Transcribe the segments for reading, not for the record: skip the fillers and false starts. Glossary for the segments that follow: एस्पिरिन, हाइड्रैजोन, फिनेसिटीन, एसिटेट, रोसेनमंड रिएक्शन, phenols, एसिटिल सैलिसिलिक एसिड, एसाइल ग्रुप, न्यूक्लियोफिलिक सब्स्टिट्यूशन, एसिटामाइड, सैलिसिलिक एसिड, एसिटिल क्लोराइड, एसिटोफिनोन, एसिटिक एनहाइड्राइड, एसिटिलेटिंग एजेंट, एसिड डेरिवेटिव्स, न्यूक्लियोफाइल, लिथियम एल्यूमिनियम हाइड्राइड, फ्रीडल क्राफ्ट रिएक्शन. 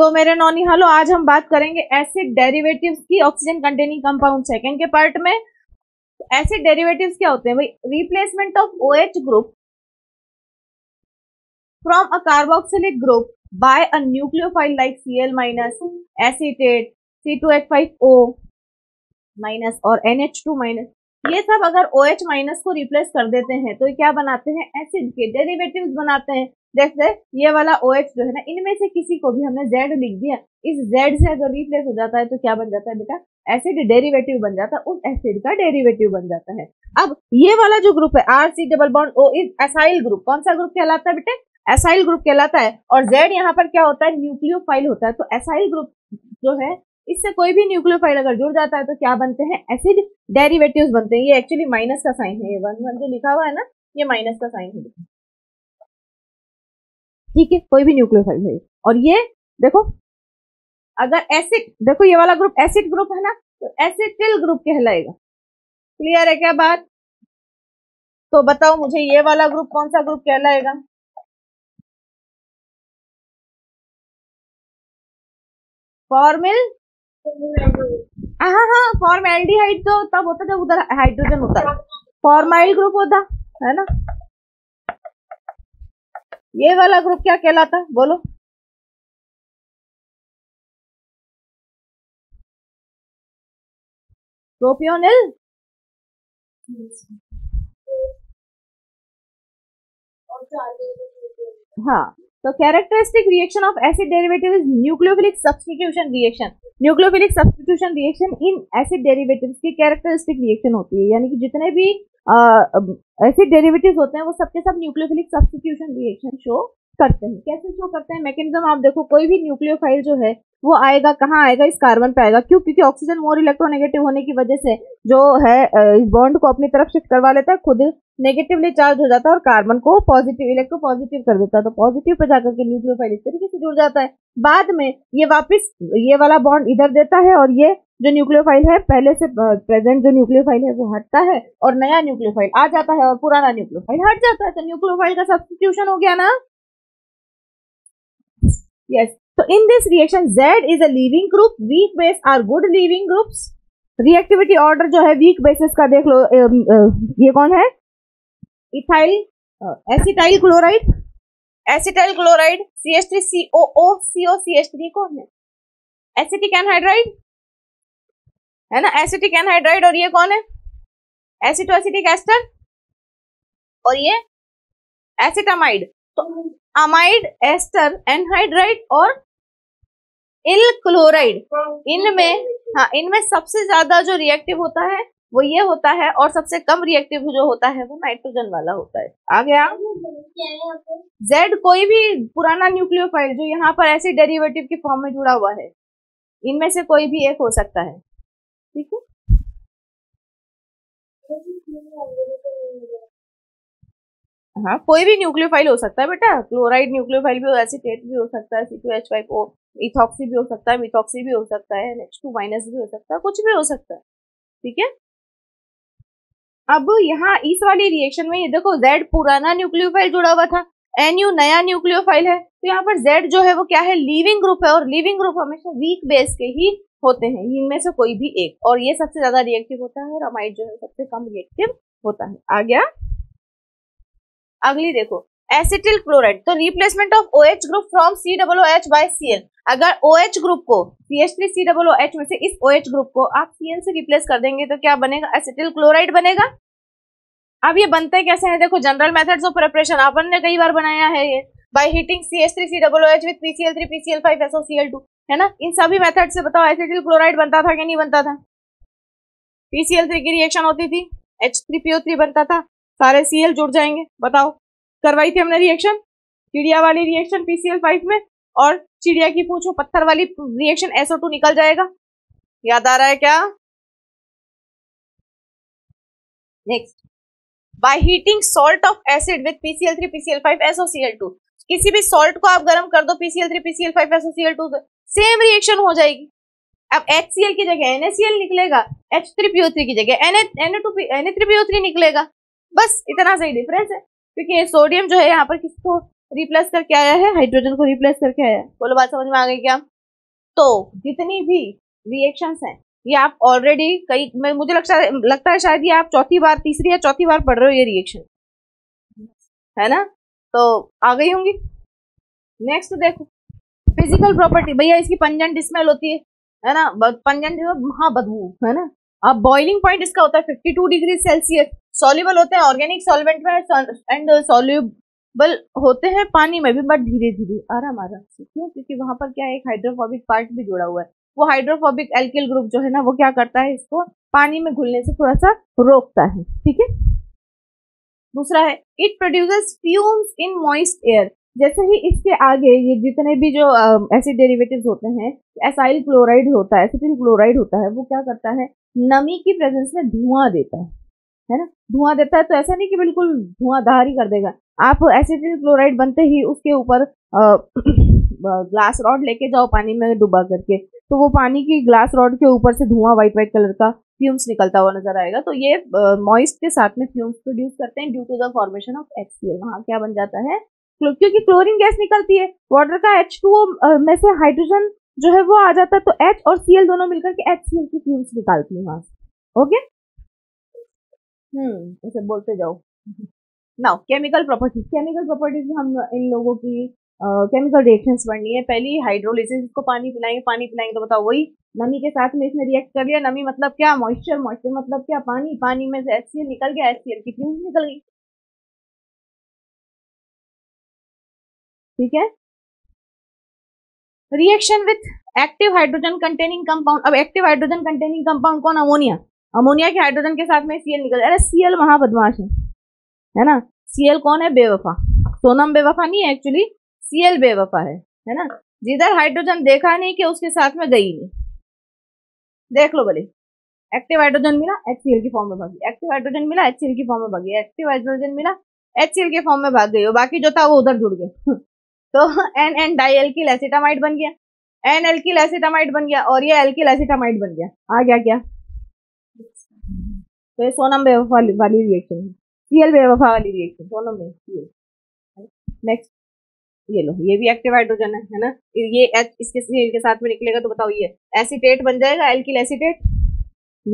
तो मेरे नौनी हालो, आज हम बात करेंगे एसिड डेरिवेटिव्स की ऑक्सीजन कंटेनिंग कंपाउंड सेकेंड के पार्ट में। एसिड डेरिवेटिव्स क्या होते हैं भाई? Replacement of OH group from a carboxylic group by a न्यूक्लियोफाइल like Cl- एसिटेट C2H5O- और NH2-। ये सब अगर OH- को रिप्लेस कर देते हैं तो क्या बनाते हैं? एसिड के डेरिवेटिव्स बनाते हैं। जैसे ये वाला OH जो है ना, इनमें से किसी को भी हमने Z लिख दिया, इस Z से अगर रिप्लेस हो जाता है तो क्या बन जाता है बेटा? एसिड डेरिवेटिव बन जाता है, उस एसिड का डेरिवेटिव बन जाता है। अब ये वाला जो ग्रुप है RC double bond O is एसाइल ग्रुप। कौन सा ग्रुप कहलाता है बेटे? एसाइल ग्रुप कहलाता है। और Z यहाँ पर क्या होता है? न्यूक्लियोफाइल होता है। तो एसाइल ग्रुप जो है, इससे कोई भी न्यूक्लियोफाइल अगर जुड़ जाता है तो क्या बनते हैं? एसिड डेरिवेटिव्स बनते हैं। ये एक्चुअली माइनस का साइन है, ये 1 1 जो लिखा हुआ है ना, ये माइनस का साइन है, ठीक है, कोई भी न्यूक्लियोफाइल है। और ये देखो, अगर एसिड, देखो ये वाला ग्रुप एसिड ग्रुप है ना, तो एसिटिल ग्रुप कहलाएगा। क्लियर है क्या बात? तो बताओ मुझे, ये वाला ग्रुप कौन सा ग्रुप कहलाएगा? फॉर्मिल, हाँ, फॉर्मेल्डिहाइड तो तब होता जब उधर हाइड्रोजन होता है, फॉर्माइल ग्रुप होता है ना। ये वाला ग्रुप क्या कहलाता है बोलो? प्रोपियोनिल। हाँ, तो characteristic reaction of acid derivative is न्यूक्लियोफिलिक सब्स्टिट्यूशन reaction. न्यूक्लियोफिलिक सब्स्टिट्यूशन reaction in एसिड डेरिवेटिव्स की कैरेक्टरिस्टिक रिएक्शन होती है। यानी कि जितने भी एसिड डेरिवेटिव्स होते हैं वो सबके सब न्यूक्लियोफिलिक सब्स्टिट्यूशन रिएक्शन शो करते हैं। कैसे शो करते हैं? मैकेनिज्म आप देखो, कोई भी न्यूक्लियोफाइल जो है वो आएगा, कहाँ आएगा? इस कार्बन पे आएगा। क्यों? क्योंकि ऑक्सीजन मोर इलेक्ट्रोनेगेटिव होने की वजह से जो है इस बॉन्ड को अपनी तरफ शिफ्ट करवा लेता है, खुद नेगेटिवली चार्ज हो जाता है और कार्बन को पॉजिटिव, इलेक्ट्रो पॉजिटिव कर देता है। तो पॉजिटिव पे जाकर के न्यूक्लियोफाइल इस तरीके से जुड़ जाता है। बाद में ये वापस ये वाला बॉन्ड इधर देता है और ये जो न्यूक्लियोफाइल है, पहले से प्रेजेंट जो न्यूक्लियोफाइल है वो हटता है और नया न्यूक्लियोफाइल आ जाता है और पुराना न्यूक्लियोफाइल हट जाता है। तो न्यूक्लियोफाइल का सब्स्टिट्यूशन हो गया ना। Yes. So in this reaction Z is a leaving group, weak base are good leaving groups. Reactivity order जो है weak bases का देख लो, ये कौन है? Ethyl acetyl chloride, acetyl chloride CH3COOCOCH3 कौन है? एसिटिक एनहाइड्राइड है ना, एसिटिक एनहाइड्राइड। और ये कौन है? Aceto acetic ester. और ये एसिटामाइड। तो अमाइड, एस्टर, एनहाइड्राइड और इल क्लोराइड, इनमें, हाँ, इनमें सबसे ज्यादा जो रिएक्टिव होता है वो ये होता है और सबसे कम रिएक्टिव जो होता है वो नाइट्रोजन वाला होता है। आ गया? Z कोई भी पुराना न्यूक्लियोफाइल जो यहाँ पर एसिड डेरिवेटिव के फॉर्म में जुड़ा हुआ है, इनमें से कोई भी एक हो सकता है, ठीक है। हाँ, कोई भी न्यूक्लियोफाइल हो सकता है बेटा। क्लोराइड न्यूक्लियोफाइल भी हो, एसिटेट भी हो सकता है, C2H5O, इथॉक्सी भी हो सकता है, मिथॉक्सी भी हो सकता है, NH2- भी हो सकता है, कुछ भी हो सकता है, ठीक है। अब यहाँ इस वाली रिएक्शन में ये देखो, Z पुराना न्यूक्लियोफाइल जुड़ा हुआ था, Nu नया न्यूक्लियोफाइल है। तो यहाँ पर Z जो है वो क्या है? लीविंग ग्रुप है। और लीविंग ग्रुप हमेशा वीक बेस के ही होते हैं, इनमें से कोई भी एक। और ये सबसे ज्यादा रिएक्टिव होता है और अमाइड जो है सबसे कम रिएक्टिव होता है। आ गया? अगली देखो, एसिटिल क्लोराइड। तो replacement of OH group from COOH by Cl। अगर OH ग्रुप को CH3COOH में से इस OH ग्रुप को आप Cl से रिप्लेस कर देंगे तो क्या बनेगा? एसिटिल क्लोराइड बनेगा। अब ये बनते कैसे हैं? देखो, जनरल मेथड्स ऑफ प्रिपरेशन अपन ने कई बार बनाया है ये, by heating CH3COOH with PCL3, PCL5, SOCL2, है ना। इन सभी मेथड से बताओ एसिटिल क्लोराइड बनता था कि नहीं बनता था? PCL3 की रिएक्शन होती थी, H3PO3 बनता था, सारे Cl जुड़ जाएंगे। बताओ, करवाई थी हमने रिएक्शन, चिड़िया वाली रिएक्शन PCL5 में, और चिड़िया की पूछो पत्थर वाली रिएक्शन SO2 निकल जाएगा। याद आ रहा है क्या? Next, by heating salt of acid with PCl3, PCl5, SOCl2। किसी भी सॉल्ट को आप गर्म कर दो, PCl3, PCl5, SOCl2, same reaction हो जाएगी। अब HCl की जगह NaCl निकलेगा, H3PO3 की जगह Na2Na3PO3 निकलेगा। बस इतना सही डिफरेंस है, क्योंकि सोडियम जो है यहाँ पर किसको रिप्लेस करके आया है, हाइड्रोजन को रिप्लेस करके आया है। बोलो बात समझ में आ गई क्या? तो जितनी भी रिएक्शंस हैं ये आप ऑलरेडी कई, मैं मुझे लगता है शायद ये आप चौथी बार, तीसरी या चौथी बार पढ़ रहे हो ये रिएक्शन, है ना? तो आ गई होंगी। नेक्स्ट देखो फिजिकल प्रॉपर्टी, भैया इसकी पंजेंट स्मेल होती है ना, पंजेंट बदबू, है ना? अब बॉइलिंग पॉइंट इसका होता है 52 डिग्री सेल्सियस। सॉल्युबल होते हैं ऑर्गेनिक सॉल्वेंट में एंड सॉल्युबल होते हैं पानी में भी, बट धीरे धीरे, आराम आराम से। क्यों? क्योंकि वहां पर क्या है, एक हाइड्रोफोबिक पार्ट भी जुड़ा हुआ है। वो हाइड्रोफोबिक एल्किल ग्रुप जो है ना, वो क्या करता है, इसको पानी में घुलने से थोड़ा सा रोकता है, ठीक है। दूसरा है it produces fumes in moist air. जैसे ही इसके आगे ये जितने भी जो एसिड डेरिवेटिव्स होते हैं, एसाइल क्लोराइड होता है, एसिटिल क्लोराइड होता है, वो क्या करता है, नमी की प्रेजेंस में धुआं देता है ना? धुआं देता है तो ऐसा नहीं कि बिल्कुल धुआंधार ही कर देगा। आप एसिटिल क्लोराइड बनते ही उसके ऊपर ग्लास रॉड लेके जाओ पानी में डुबा करके, तो वो पानी की ग्लास रॉड के ऊपर से धुआं वाइट कलर का फ्यूम्स निकलता हुआ नजर आएगा। तो ये मॉइस्ट के साथ में फ्यूम्स प्रोड्यूस करते हैं due to the formation of HCl। वहाँ क्या बन जाता है, क्योंकि क्लोरीन गैस निकलती है, वाटर का H2O में से हाइड्रोजन जो है वो आ जाता है, तो H और Cl दोनों मिलकर के HCl की फ्यूम्स निकालती है वहां से, ओके। ऐसे बोलते जाओ। Now chemical properties, chemical properties हम इन लोगों की केमिकल रिएक्शंस पढ़नी है। पहली हाइड्रोलिसिस, इसको पानी पिलाएंगे, पानी पिलाएंगे तो बताओ वही नमी के साथ में इसने रिएक्ट कर लिया। नमी मतलब क्या, मॉइस्चर, मॉइस्चर मतलब क्या, पानी, पानी में से HCl निकल गया, HCl की फ्यूम्स निकल गई, ठीक है। Reaction with active hydrogen containing compound. अब एक्टिव हाइड्रोजन कंटेनिंग कंपाउंड कौन, अमोनिया। अमोनिया के हाइड्रोजन के साथ में Cl निकल, अरे Cl महा बदमाश है ना? Cl कौन है, बेवफा। सोनम बेवफा नहीं है एक्चुअली, Cl बेवफा है ना? जिधर हाइड्रोजन देखा नहीं कि उसके साथ में गई नहीं। देख लो, भले एक्टिव हाइड्रोजन मिला HCl की फॉर्म में भागी, एक्टिव हाइड्रोजन मिला HCl की फॉर्म में भागी, एक्टिव हाइड्रोजन मिला HCl के फॉर्म में भाग गई, और बाकी जो था वो उधर जुड़ गया। तो N N die alkyl एसिटामाइड बन गया, एन एल्किल एसिटामाइड बन गया, और ये एल्किल एसिटामाइड बन गया। आ गया क्या? तो ये सोनम बेवफा वाली रिएक्शन है, Cl बेवफा वाली रिएक्शन, दोनों में Cl। नेक्स्ट ये लो, ये भी एक्टिव हाइड्रोजन है ना? ये H इसके साथ में निकलेगा तो बताओ ये एसिटेट बन जाएगा, एल्किल एसिटेट।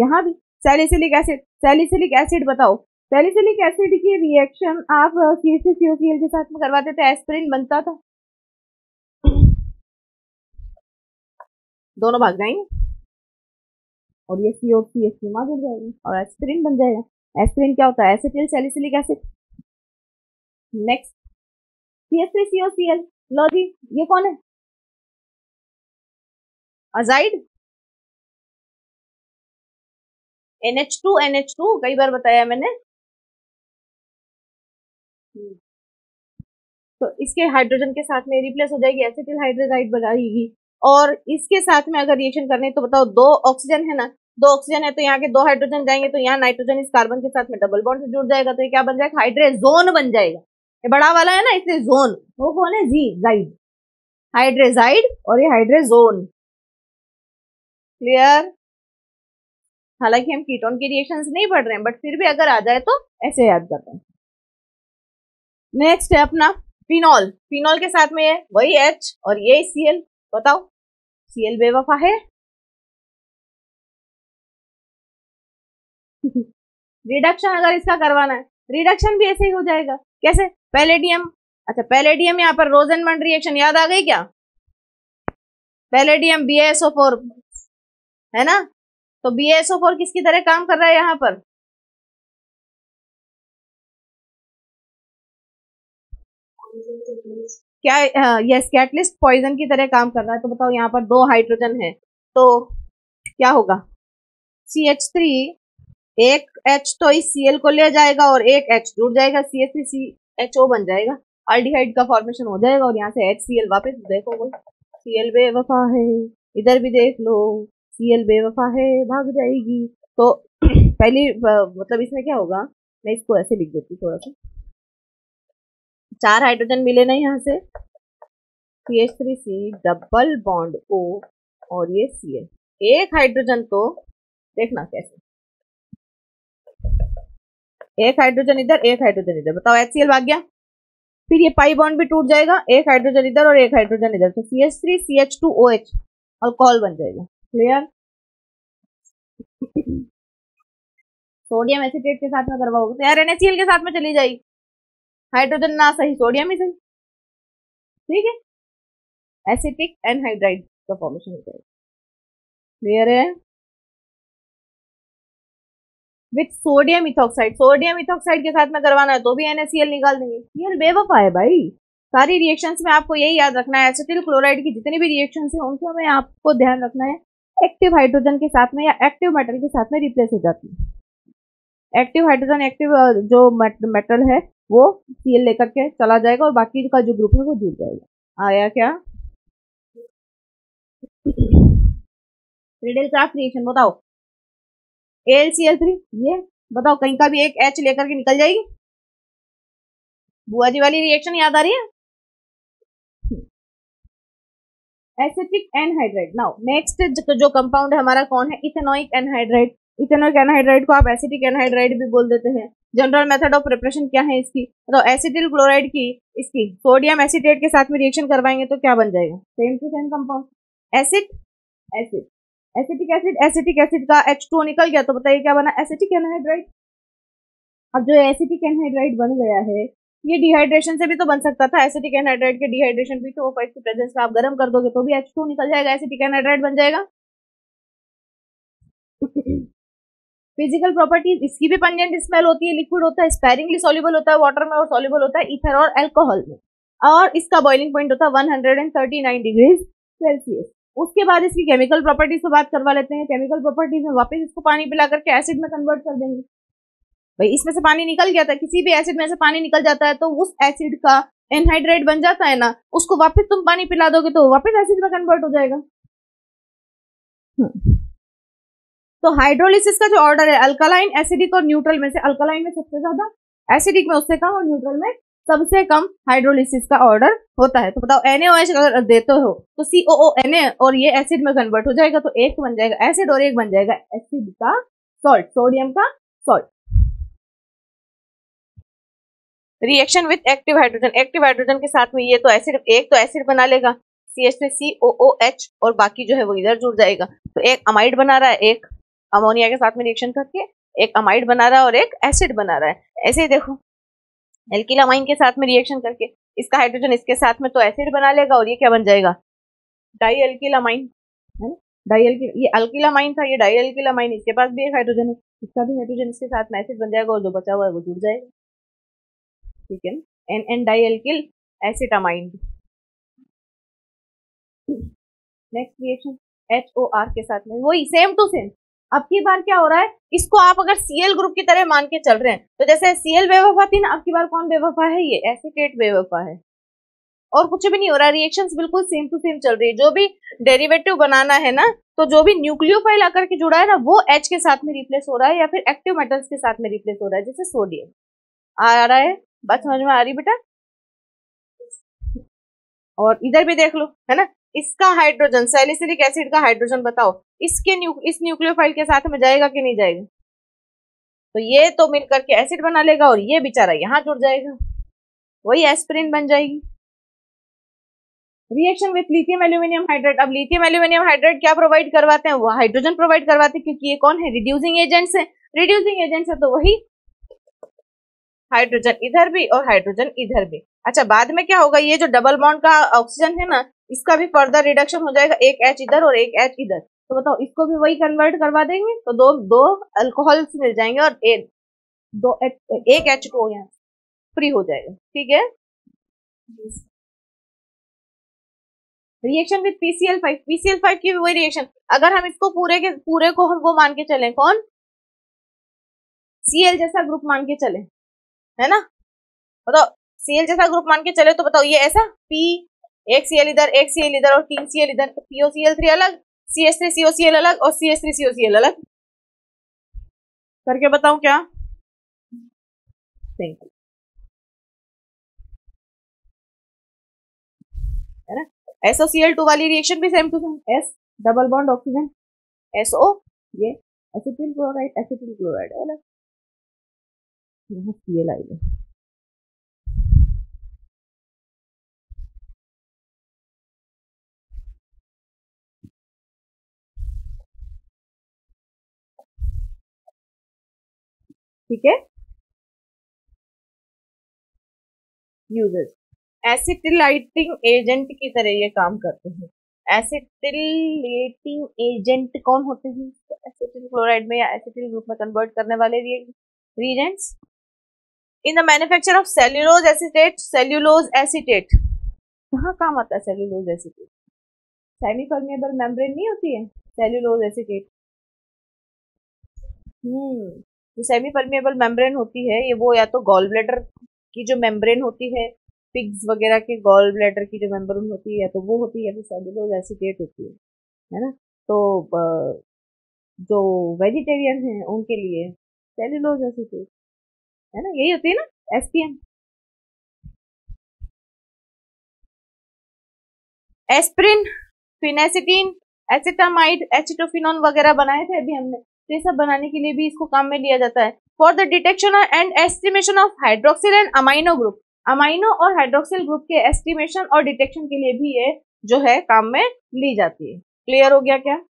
यहाँ भी सैलिसिलिक एसिड, सैलिसिलिक एसिड बताओ, सैलिसिलिक एसिड की रिएक्शन आप CaCl के साथ में करवाते थे, एस्पिरिन बनता था। दोनों भाग जाएंगे और ये CO CH3 जुड़ जाएगी और एस्पिरिन बन जाएगा। एस्पिरिन क्या होता है, एसिटिल सैलिसिलिक एसिड। Next CH3COCl, लो जी ये कौन है, अजाइड। NH2 कई बार बताया मैंने, तो इसके हाइड्रोजन के साथ में रिप्लेस हो जाएगी, एसिटिल हाइड्राइड बनाएगी। और इसके साथ में अगर रिएक्शन करनी है तो बताओ, दो ऑक्सीजन है ना, दो ऑक्सीजन है तो यहाँ के दो हाइड्रोजन जाएंगे, तो यहाँ नाइट्रोजन इस कार्बन के साथ में डबल बॉन्ड से जुड़ जाएगा, तो ये क्या बन जाएगा, हाइड्रैजोन बन जाएगा। ये बड़ा वाला है ना, इसलिए जोन, वो कौन है, जी जाइड, हाइड्रेजाइड, और ये हाइड्रेजोन। क्लियर? हालांकि हम कीटोन की रिएक्शंस नहीं पढ़ रहे हैं, बट फिर भी अगर आ जाए तो ऐसे याद करते हैं। नेक्स्ट है अपना फिनॉल, फिनॉल के साथ में है वही H और ये Cl, बताओ Cl बेवफा है। रिडक्शन अगर इसका करवाना है, रिडक्शन भी ऐसे ही हो जाएगा। कैसे, पैलेडियम, अच्छा पैलेडियम यहाँ पर रोसेनमंड रिएक्शन याद आ गई क्या, पैलेडियम BaSO4 है ना, तो BaSO4 किसकी तरह काम कर रहा है यहाँ पर, क्या यस, कैटलिस्ट पॉइजन की तरह काम कर रहा है। तो बताओ यहाँ पर दो हाइड्रोजन है तो क्या होगा, CH3 एक H तो इस Cl को ले जाएगा और एक H जुड़ जाएगा, CH3CHO बन जाएगा, अल्डिहाइड का फॉर्मेशन हो जाएगा, और यहाँ से HCl वापस, देखो Cl बेवफा है, इधर भी देख लो Cl बेवफा है, भाग जाएगी। तो पहली मतलब इसमें क्या होगा, मैं इसको ऐसे लिख देती हूँ थोड़ा सा, चार हाइड्रोजन मिले ना यहाँ से, CH3C डबल बॉन्ड O और ये Cl, एक हाइड्रोजन, तो देखना कैसे, एक हाइड्रोजन इधर, एक हाइड्रोजन इधर, बताओ HCl भाग गया, फिर ये पाई बॉन्ड भी टूट जाएगा, एक हाइड्रोजन इधर और एक हाइड्रोजन इधर, तो CH3 CH2OH अल्कोहल बन जाएगा। क्लियर? सोडियम एसिटेट के साथ में करवा होगा तो यार NaCl के साथ में चली जाएगी, हाइड्रोजन ना सही सोडियम ही सही। ठीक है, एसिटिक एनहाइड्राइड का फॉर्मेशन हो जाएगा। क्लियर है? With sodium ethoxide, sodium ethoxide के साथ में करवाना है तो भी NaCl निकाल देंगे। यार बेवफा है भाई, सारी रिएक्शंस में आपको यही याद रखना है, एसिटिल क्लोराइड की जितनी भी रिएक्शंस हैं उनको में आपको ध्यान रखना है एक्टिव हाइड्रोजन के साथ में या एक्टिव मेटल के साथ में रिप्लेस हो जाती है। एक्टिव हाइड्रोजन एक्टिव जो मेटल है वो Cl लेकर के चला जाएगा और बाकी का जो ग्रुप है वो जुड़ जाएगा। आया क्या? फ्रीडल क्राफ्ट रिएक्शन बताओ, AlCl3 ये बताओ, कहीं का भी एक H लेकर के निकल जाएगी। बुआ जी वाली रिएक्शन याद आ रही है? एसिटिक एनहाइड्राइड। नाउ नेक्स्ट जो कंपाउंड है हमारा कौन है? Ethanoic anhydride. इथेनोइक एनहाइड्राइड को आप एसिटिक एनहाइड्राइड भी बोल देते हैं। जनरल मेथड ऑफ प्रिपरेशन क्या है इसकी? तो एसिटिल क्लोराइड की इसकी सोडियम एसिटेट के साथ में रिएक्शन करवाएंगे तो क्या बन जाएगा? Same to same compound, acid. Acetic acid का H2O निकल गया तो बताइए क्या बना? एसिटिक एनहाइड्राइड। अब जो एसिटिक एनहाइड्राइड बन गया है ये डिहाइड्रेशन से भी तो बन सकता था, एसिटिक एनहाइड्राइड के डिहाइड्रेशन भी तो O5 की प्रेजेंस में आप गर्म कर दोगे तो भी H2O निकल जाएगा, एसिटिक एनहाइड्राइड बन जाएगा। फिजिकल प्रॉपर्टीज इसकी भी पंजेंट स्मेल होती है, लिक्विड होता है, स्पैरिंगली सॉल्युबल होता है वाटर में और सॉल्युबल होता है ईथर और अल्कोहल में, और इसका बॉइलिंग पॉइंट होता है 139 डिग्री सेल्सियस। उसके बाद इसकी केमिकल प्रॉपर्टीज से बात करवा लेते हैं। केमिकल प्रॉपर्टीज में वापस इसको पानी पिला करके एसिड में कन्वर्ट कर देंगे। भाई इसमें से पानी निकल गया था, किसी भी एसिड में से पानी निकल जाता है तो उस एसिड का एनहाइड्राइड बन जाता है ना, उसको वापस तुम पानी पिला दोगे तो वापस एसिड में कन्वर्ट हो जाएगा। तो हाइड्रोलिसिस का जो ऑर्डर है अल्कलाइन, एसिडिक और न्यूट्रल में से अल्कलाइन में सबसे ज्यादा, एसिडिक में उससे कम और न्यूट्रल में सबसे कम हाइड्रोलिसिस का ऑर्डर होता है। तो बताओ NaOH अगर देते हो तो COONA और ये एसिड में कन्वर्ट हो जाएगा तो एक बन जाएगा एसिड और एक बन जाएगा एसिड का सॉल्ट, सोडियम का salt. Reaction with active hydrogen, active hydrogen के साथ में ये तो एसिड, एक तो एसिड बना लेगा CH3COOH और बाकी जो है वो इधर जुड़ जाएगा, तो एक अमाइड बना रहा है, एक अमोनिया के साथ में रिएक्शन करके एक अमाइड बना रहा है और एक एसिड बना रहा है। ऐसे ही देखो एल्किल अमाइन के साथ में रिएक्शन करके इसका हाइड्रोजन इसके साथ में तो एसिड बना लेगा और ये क्या बन जाएगा? डाई एल्किल अमाइन, है ना? डाई एल्किल, ये अल्किल अमाइन था, ये डाई एल्किल अमाइन, इसके पास भी एक हाइड्रोजन है, इसका भी हाइड्रोजन इसके साथ में एसिड बन जाएगा और जो बचा हुआ है वो जुड़ जाएगा। ठीक है, NN di alkyl एसिटामाइड। Next reaction HOR के साथ में, वही सेम टू सेम। अब की बार क्या हो रहा है, इसको आप अगर Cl ग्रुप की तरह मान के चल रहे हैं तो जैसे Cl बेवफा थी ना, अब की बार कौन बेवफा है? ये एसिटेट बेवफा है और कुछ भी नहीं हो रहा। रिएक्शंस बिल्कुल सेम टू सेम चल रही है। जो भी डेरिवेटिव बनाना है ना, तो जो भी न्यूक्लियोफाइल आकर के जुड़ा है ना वो H के साथ में रिप्लेस हो रहा है या फिर एक्टिव मेटल्स के साथ में रिप्लेस हो रहा है, जैसे सोडियम। आ रहा है बात समझ में? आ रही बेटा? और इधर भी देख लो, है ना, इसका हाइड्रोजन सैलिसिलिक एसिड का हाइड्रोजन बताओ इस न्यूक्लियोफाइल के साथ में जाएगा कि नहीं जाएगा? तो ये तो मिल करके एसिड बना लेगा और ये बेचारा यहाँ जुड़ जाएगा, वही एस्पिरिन बन जाएगी। Reaction with लिथियम एल्यूमिनियम हाइड्राइड। अब लिथियम एल्यूमिनियम हाइड्राइड क्या प्रोवाइड करवाते हैं? वो हाइड्रोजन प्रोवाइड करवाते हैं, क्योंकि ये कौन है? रिड्यूसिंग एजेंट्स है। रिड्यूसिंग एजेंट्स है तो वही हाइड्रोजन इधर भी और हाइड्रोजन इधर भी। अच्छा बाद में क्या होगा, ये जो डबल बॉन्ड का ऑक्सीजन है ना इसका भी फर्दर रिडक्शन हो जाएगा, एक H इधर और एक H इधर, तो बताओ इसको भी वही कन्वर्ट करवा देंगे तो दो अल्कोहल्स मिल जाएंगे और एक H को यहाँ फ्री हो जाएगा। ठीक है, रिएक्शन विद PCL5। PCL5 की भी वही रिएक्शन, अगर हम इसको पूरे को हम वो मान के चले, कौन? Cl जैसा ग्रुप मान के चले, है ना? बताओ Cl जैसा ग्रुप मान के चले तो बताओ ये ऐसा P, एक Cl इधर, एक Cl इधर और तीन Cl इधर, तो POCl3 अलग, CH3COCl अलग और CH3COCl अलग करके बताओ क्या? थैंक यू, है ना? SOCl2 वाली रिएक्शन भी same to same, S double bond oxygen SO, ये एसिटिल क्लोराइड अलग, यहाँ Cl आएगा। ठीक है। यूजेस, एसिटिलेटिंग एजेंट की तरह ये काम करते हैं। एसिटिलेटिंग एजेंट कौन होते हैं? एसिटिल क्लोराइड में या एसिटिल ग्रुप में कन्वर्ट करने वाले reagents. In the manufacture of cellulose एसिटेट, cellulose एसिटेट कहाँ काम आता है? सेल्यूलोज एसिटेट सेमीपर्मिएबल मेम्ब्रेन नहीं होती है सेल्यूलोज एसिटेट। जो सेमीपर्मिएबल मेम्ब्रेन होती है ये वो या तो गॉल ब्लैडर की जो मेम्ब्रेन होती है, पिग्स वगैरह के गॉल ब्लैडर की जो मेम्ब्रेन होती है या तो वो होती है या फिर सेल्यूलोज एसिटेट होती है ना। तो जो वेजिटेरियन हैं उनके लिए सेल्यूलोज एसिटेट है ना, यही होती है ना SPM. Aspirin, फिनेसिटीन, एसिटामाइड, एसिटोफिनोन वगैरह बनाए थे अभी हमने, तो ये सब बनाने के लिए भी इसको काम में लिया जाता है। For the detection and estimation of hydroxyl and amino group, amino और हाइड्रोक्सिल ग्रुप के एस्टिमेशन और डिटेक्शन के लिए भी ये जो है काम में ली जाती है। क्लियर हो गया क्या?